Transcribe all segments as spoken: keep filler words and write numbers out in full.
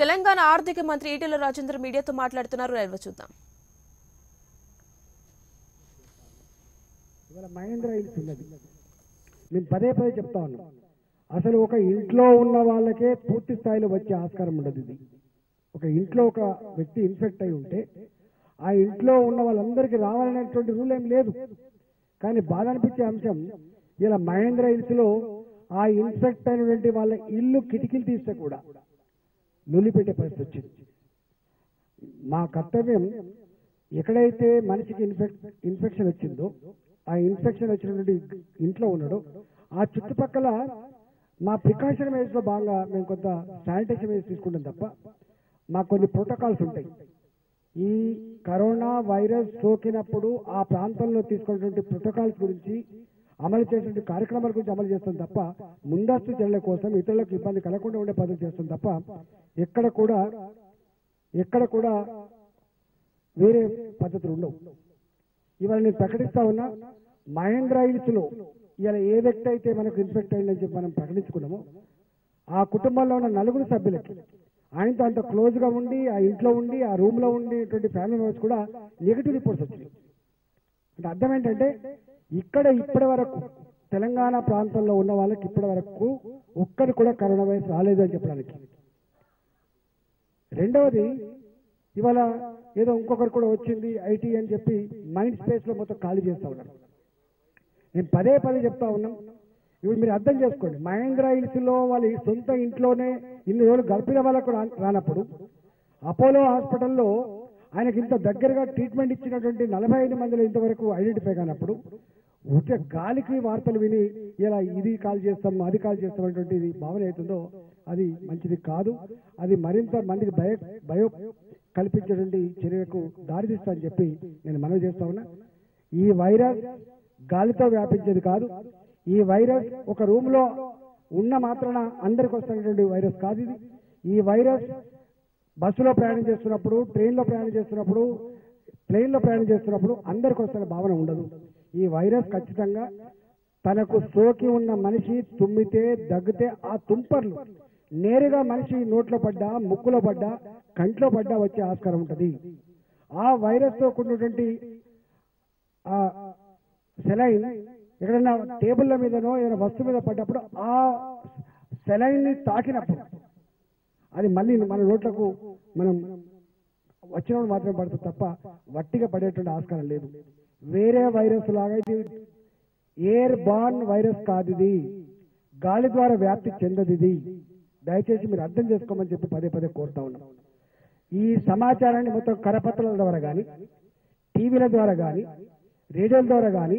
తెలంగాణ ఆర్థిక మంత్రి ఈటెల రాజేందర్ మీడియాతో మాట్లాడుతున్నారు. లైవ్‌లో చూద్దాం. ఇవాల మహేంద్ర హిల్స్ ఉన్నది. నేను పదే పదే చెప్తా ఉన్నా, అసలు ఒక ఇంట్లో ఉన్న వాళ్ళకే పూర్తి స్థాయిలో వచ్చే ఆస్కారం ఉండదు. ఇది ఒక ఇంట్లో ఒక వ్యక్తి ఇన్ఫెక్ట్ అయి ఉంటే ఆ ఇంట్లో ఉన్న వాళ్ళందరికీ రావాలనేటువంటి రూల్ ఏం లేదు. కానీ బాధ అనిపించే అంశం, ఇలా మహేంద్ర హిల్స్ లో ఆ ఇన్ఫెక్ట్ అయినటువంటి వాళ్ళ ఇల్లు కిటికీలు తీస్తే కూడా నులిపెట్టే పరిస్థితి వచ్చింది. మా కర్తవ్యం ఎక్కడైతే మనిషికి ఇన్ఫెక్ట్ ఇన్ఫెక్షన్ వచ్చిందో, ఆ ఇన్ఫెక్షన్ వచ్చినటువంటి ఇంట్లో ఉన్నాడో ఆ చుట్టుపక్కల మా ప్రికాషన్ మెజర్స్లో బాగా మేము కొంత శానిటైజేషన్ మెజర్స్ తీసుకుంటాం తప్ప మాకు కొన్ని ప్రోటోకాల్స్ ఉంటాయి. ఈ కరోనా వైరస్ సోకినప్పుడు ఆ ప్రాంతంలో తీసుకున్నటువంటి ప్రోటోకాల్స్ గురించి అమలు చేసే కార్యక్రమాల గురించి అమలు చేస్తాం తప్ప ముందస్తు చర్యల కోసం ఇతరులకు ఇబ్బంది కలగకుండా ఉండే పద్ధతి చేస్తాం తప్ప ఎక్కడ కూడా ఎక్కడ కూడా వేరే పద్ధతులు ఉండవు. ఇవాళ నేను ప్రకటిస్తా ఉన్నా, మహేంద్ర హిల్స్లో ఇలా ఏ వ్యక్తి అయితే మనకు ఇన్ఫెక్ట్ అయిందని చెప్పి మనం ప్రకటించుకున్నామో ఆ కుటుంబంలో ఉన్న నలుగురు సభ్యులకి ఆయనతో అంత క్లోజ్గా ఉండి ఆ ఇంట్లో ఉండి ఆ రూమ్లో ఉండేటువంటి ఫ్యామిలీ మెంబర్స్ కూడా నెగిటివ్ రిపోర్ట్స్ వచ్చినాయి. అంటే అర్థం ఏంటంటే, ఇక్కడ ఇప్పటి వరకు తెలంగాణ ప్రాంతంలో ఉన్న వాళ్ళకి ఇప్పటి వరకు ఒక్కరు కూడా కరోనా వైరస్ రాలేదు అని చెప్పడానికి. రెండవది, ఇవాళ ఏదో ఇంకొకరు కూడా వచ్చింది ఐటీ అని చెప్పి మైండ్ స్పేస్లో మొత్తం ఖాళీ చేస్తూ ఉన్నారు. నేను పదే పదే చెప్తా ఉన్నాం, ఇప్పుడు మీరు అర్థం చేసుకోండి, మహేంద్ర హిల్స్లో వాళ్ళ సొంత ఇంట్లోనే ఇన్ని రోజులు గర్భిణ వాళ్ళకు రానప్పుడు అపోలో హాస్పిటల్లో ఆయనకి ఇంత దగ్గరగా ట్రీట్మెంట్ ఇచ్చినటువంటి నలభై ఐదు మందిలో ఇంతవరకు ఐడెంటిఫై కానప్పుడు ఉచిత గాలికి వార్తలు విని ఇలా ఇది కాల్ చేస్తాం అది కాల్ చేస్తాం అనేటువంటిది భావన అవుతుందో అది మంచిది కాదు. అది మరింత మందికి భయ భయం కల్పించేటువంటి చర్యకు దారితీస్తా అని చెప్పి నేను మనవి చేస్తా ఉన్నా. ఈ వైరస్ గాలితో వ్యాపించేది కాదు. ఈ వైరస్ ఒక రూమ్లో ఉన్న మాత్రాన అందరికి వస్తున్నటువంటి వైరస్ కాదు ఇది. ఈ వైరస్ బస్సులో ప్రయాణం చేస్తున్నప్పుడు, ట్రైన్లో ప్రయాణం చేస్తున్నప్పుడు, ప్లేన్లో ప్రయాణం చేస్తున్నప్పుడు అందరికి వస్తున్న భావన ఉండదు. ఈ వైరస్ ఖచ్చితంగా తనకు సోకి ఉన్న మనిషి తుమ్మితే దగ్గితే ఆ తుంపర్లు నేరుగా మనిషి నోట్లో పడ్డా, ముక్కులో పడ్డా, కంట్లో పడ్డా వచ్చే ఆస్కారం ఉంటుంది. ఆ వైరస్తో కూడినటువంటి ఆ సెలైన్ ఎక్కడైనా టేబుల్ల మీదనో ఏదైనా వస్తువు మీద పడ్డప్పుడు ఆ సెలైన్ని తాకినప్పుడు అది మళ్ళీ మన నోట్లకు మనం వచ్చినప్పుడు మాత్రమే పడుతుంది తప్ప వట్టిగా పడేటువంటి ఆస్కారం లేదు. వేరే వైరస్ లాగా ఇది ఎయిర్ బార్న్ వైరస్ కాదు, ఇది గాలి ద్వారా వ్యాప్తి చెందదు. ఇది దయచేసి మీరు అర్థం చేసుకోమని చెప్పి పదే పదే కోరుతా ఉన్నాం. ఈ సమాచారాన్ని మొత్తం కరపత్రాల ద్వారా కానీ, టీవీల ద్వారా కానీ, రేడియోల ద్వారా కానీ,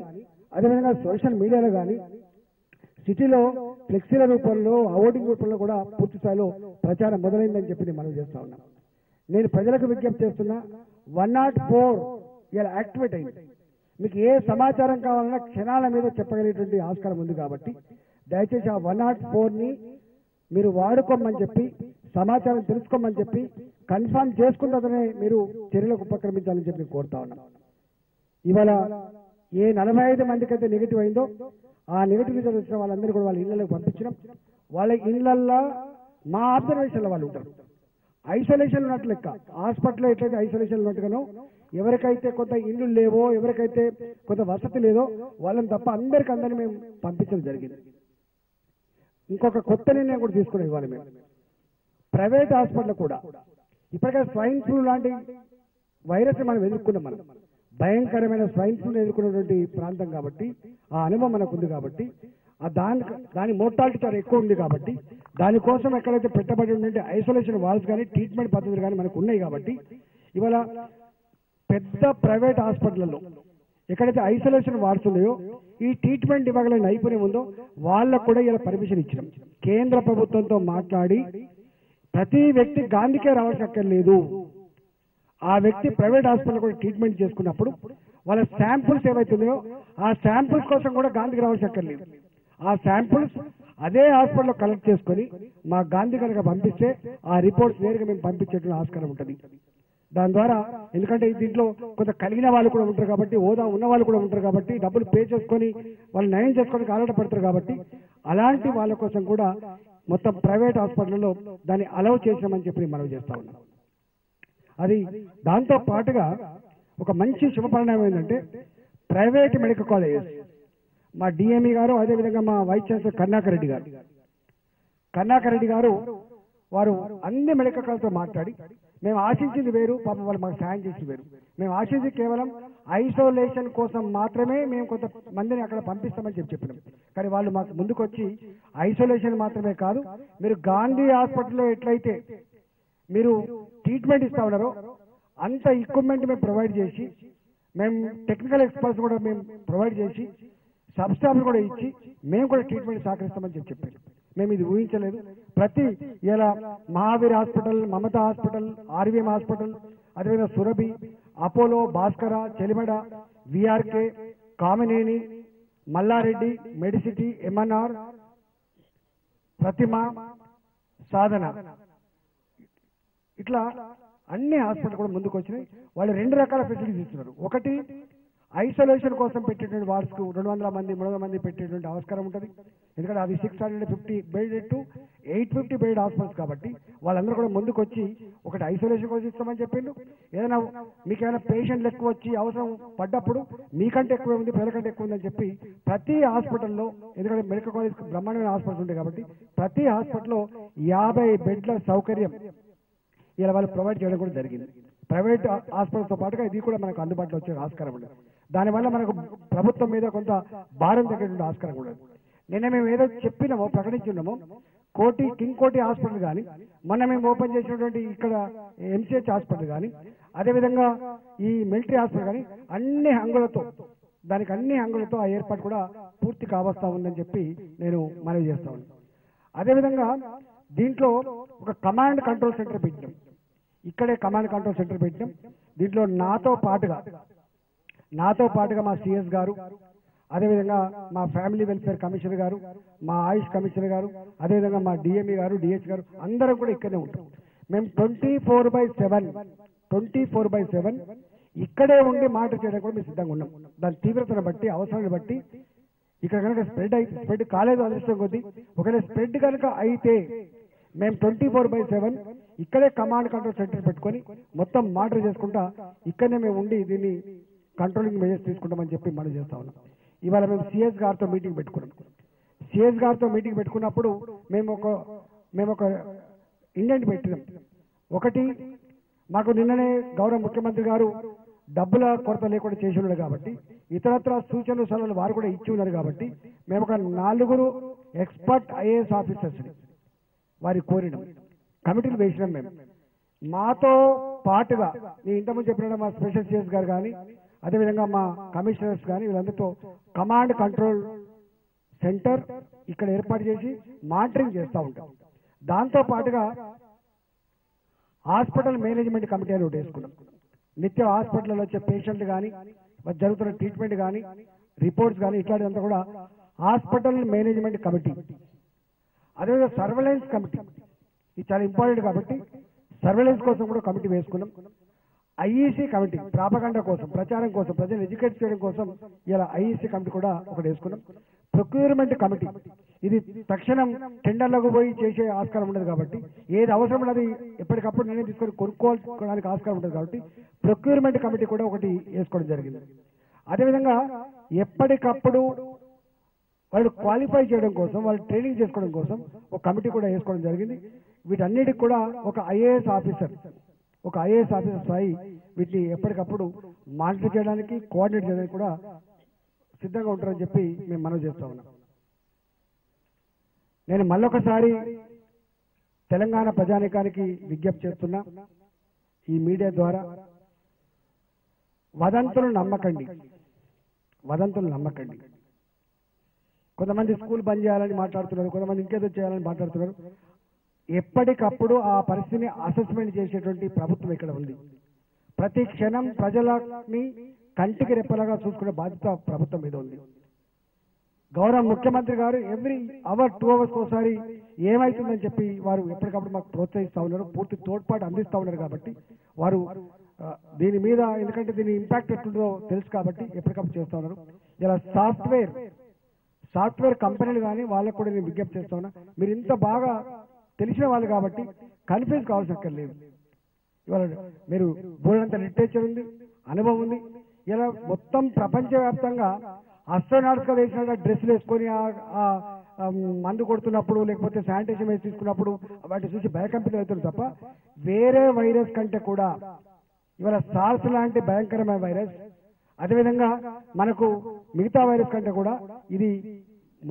అదేవిధంగా సోషల్ మీడియాలో కానీ, సిటీలో ఫ్లెక్సీల రూపంలో, ఓటింగ్ రూపంలో కూడా పూర్తి స్థాయిలో ప్రచారం మొదలైందని చెప్పి మనం చేస్తా ఉన్నాం. నేను ప్రజలకు విజ్ఞప్తి చేస్తున్నా, వన్ నాట్ ఫోర్ ఇలా యాక్టివేట్ అయింది. మీకు ఏ సమాచారం కావాలన్నా క్షణాల మీద చెప్పగలిగేటువంటి ఆస్కారం ఉంది కాబట్టి దయచేసి ఆ వన్ నాట్ ఫోర్ని మీరు వాడుకోమని చెప్పి, సమాచారం తెలుసుకోమని చెప్పి, కన్ఫర్మ్ చేసుకున్నదనే మీరు చర్యలకు ఉపక్రమించాలని చెప్పి కోరుతా ఉన్నాం. ఇవాళ ఏ నలభై ఐదు మందికి అయితే నెగిటివ్ అయిందో ఆ నెగిటివ్ రిజల్ట్ వచ్చిన వాళ్ళందరూ కూడా వాళ్ళ ఇళ్లకు పంపించడం, వాళ్ళ ఇళ్లల్లో మా ఆబ్జర్వేషన్లో వాళ్ళు ఉంటారు. ఐసోలేషన్ ఉన్నట్టు లెక్క, హాస్పిటల్లో ఎట్లయితే ఐసోలేషన్ ఉన్నట్టుగానో, ఎవరికైతే కొంత ఇల్లు లేవో, ఎవరికైతే కొంత వసతి లేదో వాళ్ళని తప్ప అందరికీ అందరినీ మేము పంపించడం జరిగింది. ఇంకొక కొత్త నిర్ణయం కూడా తీసుకున్నాం. ఇవాళ మేము ప్రైవేట్ హాస్పిటల్ కూడా ఇప్పటికే స్వైన్ ఫ్లూ లాంటి వైరస్ మనం ఎదుర్కొన్నాం. మనం భయంకరమైన స్వైన్ ఫ్లూను ఎదుర్కొనేటువంటి ప్రాంతం కాబట్టి ఆ అనుభవం మనకు ఉంది కాబట్టి ఆ దాని దాని మోర్టాలిటీ చాలా ఎక్కువ ఉంది కాబట్టి దానికోసం ఎక్కడైతే పెట్టబడి ఉండే ఐసోలేషన్ వాల్స్ కానీ, ట్రీట్మెంట్ పద్ధతులు కానీ మనకు ఉన్నాయి కాబట్టి ఇవాళ పెద్ద ప్రైవేట్ హాస్పిటల్లో ఎక్కడైతే ఐసోలేషన్ వాల్స్ ఉన్నాయో, ఈ ట్రీట్మెంట్ ఇవ్వగల నైపుణ్యం ఉందో వాళ్ళకు కూడా ఇలా పర్మిషన్ ఇచ్చినాం. కేంద్ర ప్రభుత్వంతో మాట్లాడి ప్రతి వ్యక్తి గాంధీకే రావాల్సక్కర్లేదు. ఆ వ్యక్తి ప్రైవేట్ హాస్పిటల్ కూడా ట్రీట్మెంట్ చేసుకున్నప్పుడు వాళ్ళ శాంపుల్స్ ఏవైతున్నాయో ఆ శాంపుల్స్ కోసం కూడా గాంధీకి రావాల్సక్కర్లేదు. ఆ శాంపుల్స్ అదే హాస్పిటల్లో కలెక్ట్ చేసుకొని మా గాంధీ కనుక పంపిస్తే ఆ రిపోర్ట్స్ నేరుగా మేము పంపించేటువంటి ఆస్కారం ఉంటుంది. దాని ద్వారా, ఎందుకంటే దీంట్లో కొంత కలిగిన వాళ్ళు కూడా ఉంటారు కాబట్టి, హోదా ఉన్న వాళ్ళు కూడా ఉంటారు కాబట్టి, డబ్బులు పే చేసుకొని వాళ్ళు నయం చేసుకోవడానికి ఆరాటపడతారు కాబట్టి అలాంటి వాళ్ళ కోసం కూడా మొత్తం ప్రైవేట్ హాస్పిటల్లో దాన్ని అలౌ చేశామని చెప్పి మనవి చేస్తా ఉన్నాం. అది దాంతో పాటుగా ఒక మంచి శుభపరిణామం ఏంటంటే ప్రైవేట్ మెడికల్ కాలేజెస్, మా డిఎంఈ గారు అదేవిధంగా మా వైస్ ఛాన్సలర్ కర్ణాకర్ రెడ్డి గారు కర్ణాకర్ రెడ్డి గారు వారు అన్ని మెడికల్ కాలేజ్తో మాట్లాడి మేము ఆశించింది వేరు, పాపం వాళ్ళు మాకు సాయం చేసి వేరు. మేము ఆశించి కేవలం ఐసోలేషన్ కోసం మాత్రమే మేము కొంత మందిని అక్కడ పంపిస్తామని చెప్పి చెప్పినాం. కానీ వాళ్ళు మాకు ముందుకు వచ్చి ఐసోలేషన్ మాత్రమే కాదు, మీరు గాంధీ హాస్పిటల్లో ఎట్లయితే మీరు ట్రీట్మెంట్ ఇస్తా ఉన్నారో అంత ఎక్విప్మెంట్ మేము ప్రొవైడ్ చేసి, మేము టెక్నికల్ ఎక్స్పర్ట్స్ కూడా మేము ప్రొవైడ్ చేసి, సబ్ స్టాఫ్ కూడా ఇచ్చి మేము కూడా ట్రీట్మెంట్ సహకరిస్తామని చెప్పి చెప్పారు. మేము ఇది ఊహించలేదు. ప్రతి ఇలా Mahavir hospital, Mamata hospital, RVM hospital, అదేవిధంగా Surabhi, Apollo, Bhaskara, Chelimeda, VRK, Kamineni, Mallareddy, Medicity, MNR, ప్రతిమ, సాధన, ఇట్లా అన్ని హాస్పిటల్ కూడా ముందుకు వచ్చినాయి. వాళ్ళు రెండు రకాల ఫెసిలిటీస్ ఇస్తున్నారు. ఒకటి ఐసోలేషన్ కోసం పెట్టేటువంటి వార్డ్స్కు రెండు వందల మంది మూడు వందల మంది పెట్టేటువంటి ఆస్కారం ఉంటుంది. ఎందుకంటే అది six hundred fifty bed to eight fifty bed hospitals కాబట్టి వాళ్ళందరూ కూడా ముందుకు వచ్చి ఒకటి ఐసోలేషన్ కోసం ఇస్తామని చెప్పిండు. ఏదైనా మీకు ఏమైనా పేషెంట్లు ఎక్కువ వచ్చి అవసరం పడ్డప్పుడు మీకంటే ఎక్కువ ఉంది, పిల్లకంటే ఎక్కువ ఉందని చెప్పి ప్రతి హాస్పిటల్లో, ఎందుకంటే మెడికల్ కాలేజ్ బ్రహ్మాండమైన హాస్పిటల్స్ ఉంటాయి కాబట్టి ప్రతి హాస్పిటల్లో యాభై బెడ్ల సౌకర్యం ఇలా వాళ్ళు ప్రొవైడ్ చేయడం కూడా జరిగింది. ప్రైవేట్ హాస్పిటల్తో పాటుగా ఇది కూడా మనకు అందుబాటులో వచ్చే ఆస్కారం ఉండదు. దానివల్ల మనకు ప్రభుత్వం మీద కొంత భారం తగ్గేటువంటి ఆస్కారం ఉండదు. నిన్న మేము ఏదో చెప్పినామో ప్రకటించున్నామో కోటి కింగ్ కోటి హాస్పిటల్ కానీ, మొన్న మేము ఓపెన్ చేసినటువంటి ఇక్కడ ఎంసీహెచ్ హాస్పిటల్ కానీ, అదేవిధంగా ఈ మిలిటరీ హాస్పిటల్ కానీ అన్ని హంగులతో దానికి అన్ని హంగులతో ఆ ఏర్పాటు కూడా పూర్తి కావస్తా ఉందని చెప్పి నేను మనవి చేస్తా ఉన్నాను. అదేవిధంగా దీంట్లో ఒక కమాండ్ కంట్రోల్ సెంటర్ పెట్టినాం. ఇక్కడే కమాండ్ కంట్రోల్ సెంటర్ పెట్టినాం. దీంట్లో నాతో పాటుగా నాతో పాటుగా మా సిఎస్ గారు, అదేవిధంగా మా ఫ్యామిలీ వెల్ఫేర్ కమిషనర్ గారు, మా ఆయుష్ కమిషనర్ గారు, అదేవిధంగా మా డిఎంఈ గారు, డిహెచ్ గారు అందరం కూడా ఇక్కడే ఉంటాం. మేము twenty four by seven twenty four by seven ఇక్కడే ఉండి మాట చేయడానికి కూడా మేము సిద్ధంగా ఉన్నాం. దాని తీవ్రతను బట్టి, అవసరాన్ని బట్టి, ఇక్కడ కనుక స్ప్రెడ్ అయితే స్ప్రెడ్ కాలేదు అదృష్టం కొద్దీ, ఒకవేళ స్ప్రెడ్ కనుక అయితే మేము ట్వంటీ ఫోర్ బై సెవెన్ ఇక్కడే కమాండ్ కంట్రోల్ సెంటర్ పెట్టుకొని మొత్తం మానిటర్ చేసుకుంటా ఇక్కడనే మేము ఉండి దీన్ని కంట్రోలింగ్ మెజర్స్ తీసుకుంటామని చెప్పి మనం చేస్తా ఉన్నాం. ఇవాళ మేము సిఎస్ గారితో మీటింగ్ పెట్టుకున్నాం. సిఎస్ గారితో మీటింగ్ పెట్టుకున్నప్పుడు మేము ఒక మేము ఒక ఇండెంట్ పెట్టినాం. ఒకటి, మాకు నిన్ననే గౌరవ ముఖ్యమంత్రి గారు డబ్బుల కొరత లేకుండా చేసి ఉన్నారు కాబట్టి, ఇతరత్ర సూచనలు సలహాలు వారు కూడా ఇచ్చి ఉన్నారు కాబట్టి, మేము ఒక నాలుగురు ఎక్స్పర్ట్ ఐఏఎస్ ఆఫీసర్స్ని వారి కోరినాం, కమిటీలు వేసినాం. మేము మాతో పాటుగా నేను ఇంతకుముందు చెప్పిన మా స్పెషల్ సిఎస్ గారు కానీ, అదేవిధంగా మా కమిషనర్స్ కానీ, వీళ్ళందరితో కమాండ్ కంట్రోల్ సెంటర్ ఇక్కడ ఏర్పాటు చేసి మానిటరింగ్ చేస్తూ ఉంటాం. దాంతో పాటుగా హాస్పిటల్ మేనేజ్మెంట్ కమిటీ అని ఒకటి వేసుకున్నాం. నిత్యం హాస్పిటల్లో వచ్చే పేషెంట్లు కానీ, జరుగుతున్న ట్రీట్మెంట్ కానీ, రిపోర్ట్స్ కానీ ఇట్లాంటిదంతా కూడా హాస్పిటల్ మేనేజ్మెంట్ కమిటీ. అదేవిధంగా సర్వేలెన్స్ కమిటీ, ఇది చాలా ఇంపార్టెంట్ కాబట్టి సర్వేలెన్స్ కోసం కూడా కమిటీ వేసుకున్నాం. ఐఈసీ కమిటీ, ప్రాపగండ కోసం, ప్రచారం కోసం, ప్రజలు ఎడ్యుకేట్ చేయడం కోసం ఇలా ఐఈసీ కమిటీ కూడా ఒకటి వేసుకున్నాం. ప్రొక్యూర్మెంట్ కమిటీ, ఇది తక్షణం టెండర్లకు పోయి చేసే ఆస్కారం ఉండదు కాబట్టి, ఏది అవసరం ఉన్నది ఎప్పటికప్పుడు నిర్ణయం తీసుకొని కొనుక్కోవడానికి ఆస్కారం ఉండదు కాబట్టి ప్రొక్యూర్మెంట్ కమిటీ కూడా ఒకటి వేసుకోవడం జరిగింది. అదేవిధంగా ఎప్పటికప్పుడు వాళ్ళు క్వాలిఫై చేయడం కోసం, వాళ్ళు ట్రైనింగ్ చేసుకోవడం కోసం ఒక కమిటీ కూడా వేసుకోవడం జరిగింది. వీటన్నిటికి కూడా ఒక ఐఏఎస్ ఆఫీసర్ ఒక ఐఏఎస్ ఆఫీసర్ స్థాయి వీటిని ఎప్పటికప్పుడు మానిటర్ చేయడానికి, కోఆర్డినేట్ చేయడానికి కూడా సిద్ధంగా ఉంటారని చెప్పి మేము మనవి చేస్తా ఉన్నాం. నేను మళ్ళొకసారి తెలంగాణ ప్రజానీకానికి విజ్ఞప్తి చేస్తున్నా ఈ మీడియా ద్వారా, వదంతులను నమ్మకండి వదంతులను నమ్మకండి కొంతమంది స్కూల్ బంద్ చేయాలని మాట్లాడుతున్నారు, కొంతమంది ఇంకేదో చేయాలని మాట్లాడుతున్నారు. ఎప్పటికప్పుడు ఆ పరిస్థితిని అసెస్మెంట్ చేసేటువంటి ప్రభుత్వం ఇక్కడ ఉంది. ప్రతి క్షణం ప్రజలని కంటికి రెప్పలాగా చూసుకునే బాధ్యత ప్రభుత్వం మీద ఉంది. గౌరవ ముఖ్యమంత్రి గారు ఎవ్రీ అవర్ టూ అవర్స్ ఒకసారి ఏమవుతుందని చెప్పి వారు ఎప్పటికప్పుడు మాకు ప్రోత్సహిస్తూ ఉన్నారు, పూర్తి తోడ్పాటు అందిస్తూ ఉన్నారు కాబట్టి వారు దీని మీద, ఎందుకంటే దీని ఇంపాక్ట్ ఎట్లుందో తెలుసు కాబట్టి ఎప్పటికప్పుడు చేస్తూ ఉన్నారు. ఇలా సాఫ్ట్వేర్ సాఫ్ట్వేర్ కంపెనీలు కానీ వాళ్ళకు కూడా నేను విజ్ఞప్తి చేస్తున్నా, మీరు ఇంత బాగా తెలిసిన వాళ్ళు కాబట్టి కన్ఫ్యూజ్ కావాల్సక్కర్లేదు. ఇవాళ మీరు బోల్డంత లిటరేచర్ ఉంది, అనుభవం ఉంది. ఇలా మొత్తం ప్రపంచవ్యాప్తంగా అస్ట్రోనాట్గా వేసిన డ్రెస్సులు వేసుకొని మందు కొడుతున్నప్పుడు లేకపోతే శానిటేషన్ వేసి తీసుకున్నప్పుడు వాటి చూసి భయకంపితం అవుతుంది తప్ప వేరే వైరస్ కంటే కూడా ఇవాళ సార్స్ లాంటి భయంకరమైన వైరస్, అదేవిధంగా మనకు మిగతా వైరస్ కంటే కూడా ఇది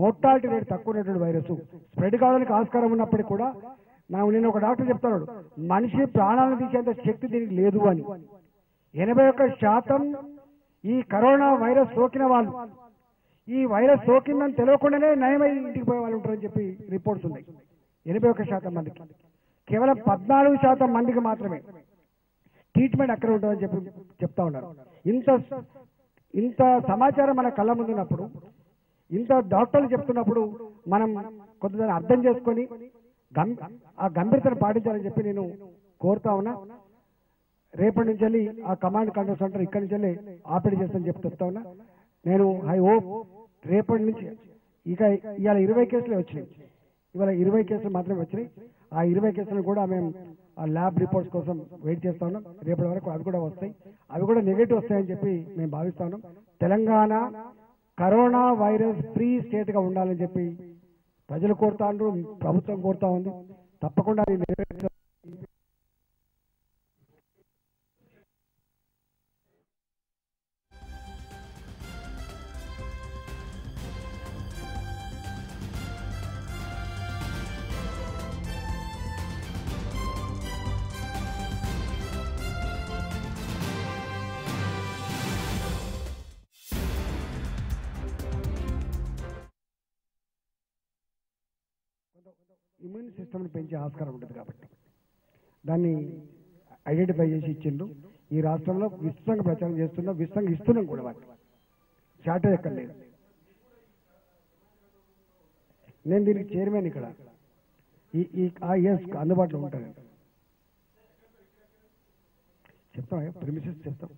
మోర్టాలిటీ రేట్ తక్కువ ఉన్నటువంటి వైరస్. స్ప్రెడ్ కావడానికి ఆస్కారం ఉన్నప్పటికీ కూడా నాకు నేను ఒక డాక్టర్ చెప్తాను, మనిషి ప్రాణాలను తీసేంత శక్తి దీనికి లేదు అని. ఎనభై ఒక్క శాతం ఈ కరోనా వైరస్ సోకిన వాళ్ళు ఈ వైరస్ సోకిందని తెలియకుండానే నయమై ఇంటికి పోయే వాళ్ళు ఉంటారని చెప్పి రిపోర్ట్స్ ఉన్నాయి. ఎనభై ఒక్క శాతం మందికి, కేవలం పద్నాలుగు శాతం మందికి మాత్రమే ట్రీట్మెంట్ అక్కడ ఉంటుందని చెప్పి చెప్తా ఉన్నారు. ఇంత ఇంత సమాచారం మన కళ్ళ ముందున్నప్పుడు, ఇంత డాక్టర్లు చెప్తున్నప్పుడు మనం కొంతదాన్ని అర్థం చేసుకొని గం ఆ గంభీరతను పాటించాలని చెప్పి నేను కోరుతా ఉన్నా. రేపటి నుంచి వెళ్ళి ఆ కమాండ్ కంట్రోల్ సెంటర్ ఇక్కడి నుంచి వెళ్ళి ఆపరేట్ చేస్తానని చెప్పి చెప్తా ఉన్నా. నేను ఐ హోప్ రేపటి నుంచి ఇక ఇవాళ ఇరవై కేసులే వచ్చినాయి, ఇవాళ ఇరవై కేసులు మాత్రమే వచ్చినాయి. ఆ ఇరవై కేసులను కూడా మేము ఆ ల్యాబ్ రిపోర్ట్స్ కోసం వెయిట్ చేస్తా ఉన్నాం. రేపటి వరకు అవి కూడా వస్తాయి, అవి కూడా నెగిటివ్ వస్తాయని చెప్పి మేము భావిస్తా ఉన్నాం. తెలంగాణ కరోనా వైరస్ ఫ్రీ స్టేట్గా ఉండాలని చెప్పి ప్రజలు కోరుతా ఉన్నారు, ప్రభుత్వం కోరుతా ఉంది. తప్పకుండా ఇమ్యూన్ సిస్టమ్ని పెంచే ఆస్కారం ఉంటుంది కాబట్టి దాన్ని ఐడెంటిఫై చేసి ఇచ్చిండ్రు. ఈ రాష్ట్రంలో విస్తృతంగా ప్రచారం చేస్తున్నాం, విస్తృతంగా ఇస్తున్నాం కూడా, వాటి షార్టేజ్ ఎక్కడ లేదు. నేను దీనికి చైర్మన్ ఇక్కడ ఈ ఎస్ అందుబాటులో ఉంటాను చెప్తాం, ప్రిమిసెస్ చెప్తాం.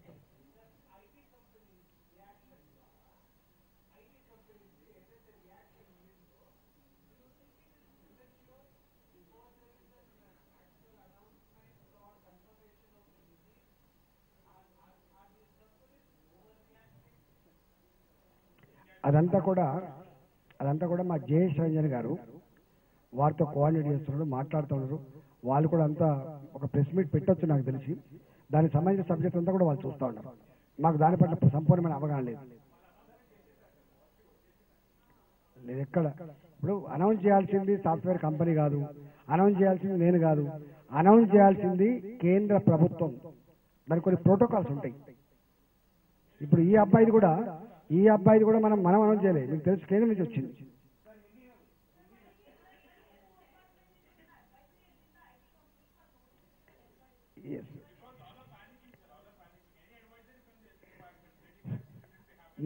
అదంతా కూడా అదంతా కూడా మా జయేష్ రంజన్ గారు వారితో కోఆర్డినేట్ చేస్తున్నారు, మాట్లాడుతున్నారు. వాళ్ళు కూడా అంతా ఒక ప్రెస్ మీట్ పెట్టొచ్చు నాకు తెలిసి, దానికి సంబంధించిన సబ్జెక్ట్ అంతా కూడా వాళ్ళు చూస్తూ ఉన్నారు. మాకు దాని పట్ల సంపూర్ణమైన అవగాహన లేదు లేదు ఎక్కడ. ఇప్పుడు అనౌన్స్ చేయాల్సింది సాఫ్ట్వేర్ కంపెనీ కాదు, అనౌన్స్ చేయాల్సింది నేను కాదు, అనౌన్స్ చేయాల్సింది కేంద్ర ప్రభుత్వం. దానికి కొన్ని ప్రోటోకాల్స్ ఉంటాయి. ఇప్పుడు ఈ అబ్బాయిది కూడా ఈ అబ్బాయిది కూడా మనం మనం అనౌన్స్ చేయలేదు, మీకు తెలుసు, కేంద్రం నుంచి వచ్చింది.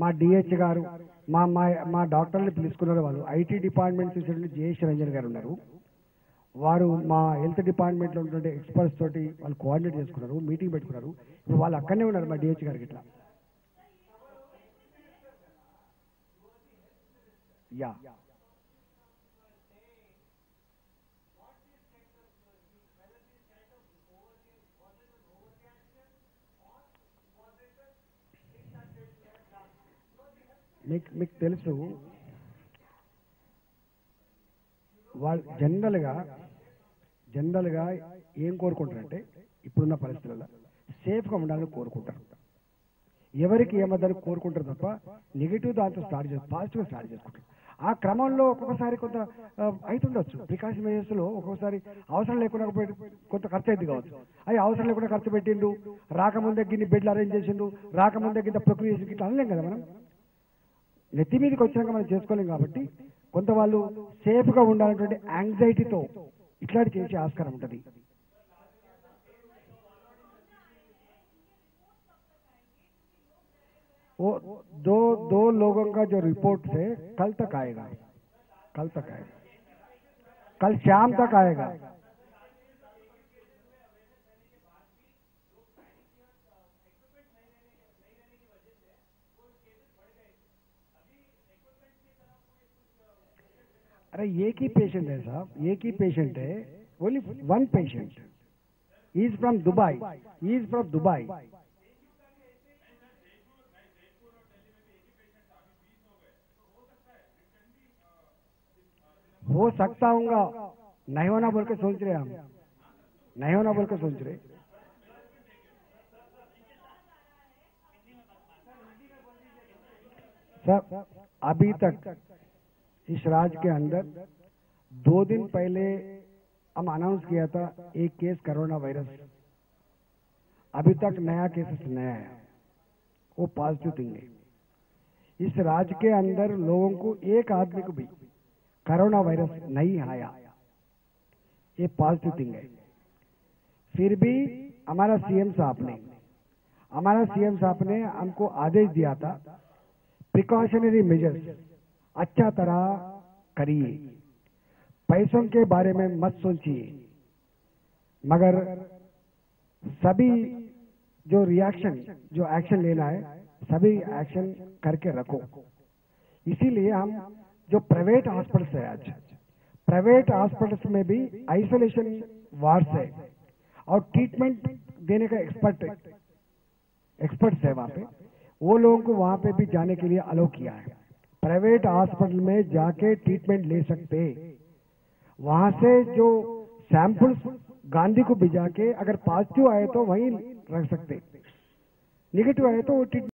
మా డిహెచ్ గారు మా మా డాక్టర్ని పిలుచుకున్నారు. వాళ్ళు ఐటీ డిపార్ట్మెంట్ చూసేటువంటి జయేష్ రంజన్ గారు ఉన్నారు, వారు మా హెల్త్ డిపార్ట్మెంట్లో ఉన్నటువంటి ఎక్స్పర్ట్స్ తోటి వాళ్ళు కోఆర్డినేట్ చేసుకున్నారు, మీటింగ్ పెట్టుకున్నారు. ఇప్పుడు వాళ్ళు అక్కడనే ఉన్నారు మా డిహెచ్ గారికి. ఇట్లా యా మీకు మీకు తెలుసు, వాళ్ళు జనరల్గా జనరల్గా ఏం కోరుకుంటారంటే ఇప్పుడున్న పరిస్థితులలో సేఫ్గా ఉండాలని కోరుకుంటారు. ఎవరికి ఏమద్దని కోరుకుంటారు తప్ప నెగిటివ్ దాంతో స్టార్ట్ చేస్తారు, పాజిటివ్గా స్టార్ట్ చేసుకుంటారు. ఆ క్రమంలో ఒక్కొక్కసారి కొంత అవుతుండొచ్చు, ప్రికాషన్ మెజర్స్లో ఒక్కొక్కసారి అవసరం లేకుండా కొంత ఖర్చు అయితే కావచ్చు. అది అవసరం లేకుండా ఖర్చు పెట్టిండు, రాకముందే గిన్ని బెడ్లు అరేంజ్ చేసిండు, రాకముందే గిన్న ప్రక్రియ చేసి ఇట్లా అనలేం కదా. మనం నెత్తి మీదకి వచ్చినాక మనం చేసుకోలేం కాబట్టి కొంత వాళ్ళు సేఫ్గా ఉండాలన్నటువంటి యాంగ్జైటీతో ఇట్లాంటి చేసే ఆస్కారం ఉంటుంది. वो दो दो लोगों का जो रिपोर्ट है कल तक आएगा, कल तक आएगा, कल शाम तक आएगा. अरे एक ही पेशेंट है साहब, एक ही पेशेंट है, only one patient is from Dubai, is from Dubai. हो सकता होगा, नहीं होना बोल के सोच रहे हम, नहीं होना बोल के सोच रहे। सर अभी तक इस राज्य के अंदर दो दिन पहले हम अनाउंस किया था एक केस कोरोना वायरस, अभी तक नया केसेस नहीं आया, वो पॉजिटिव थिंग है। इस राज्य के अंदर लोगों को, एक आदमी को भी कोरोना वायरस नहीं आया, ये पॉजिटिव थिंग है। फिर भी हमारा सीएम साहब ने हमारा सीएम साहब ने हमको आदेश दिया था प्रिकॉशनरी मेजर्स अच्छा तरह करिए, पैसों के बारे में मत सोचिए। मगर सभी जो रिएक्शन, जो एक्शन लेना है, सभी एक्शन करके रखो। इसीलिए हम जो प्राइवेट हॉस्पिटल्स है, आज प्राइवेट हॉस्पिटल्स में भी आइसोलेशन वार्ड्स है और ट्रीटमेंट देने का एक्सपर्ट एक्सपर्ट्स है वहाँ पे, वो लोगों को वहाँ पे भी जाने के लिए अलाउ किया है। प्राइवेट हॉस्पिटल में जाके ट्रीटमेंट ले सकते, वहां से जो सैंपल्स गांधी को भिजा के अगर पॉजिटिव आए तो वहीं रख सकते, निगेटिव आए तो वो ट्रीटमेंट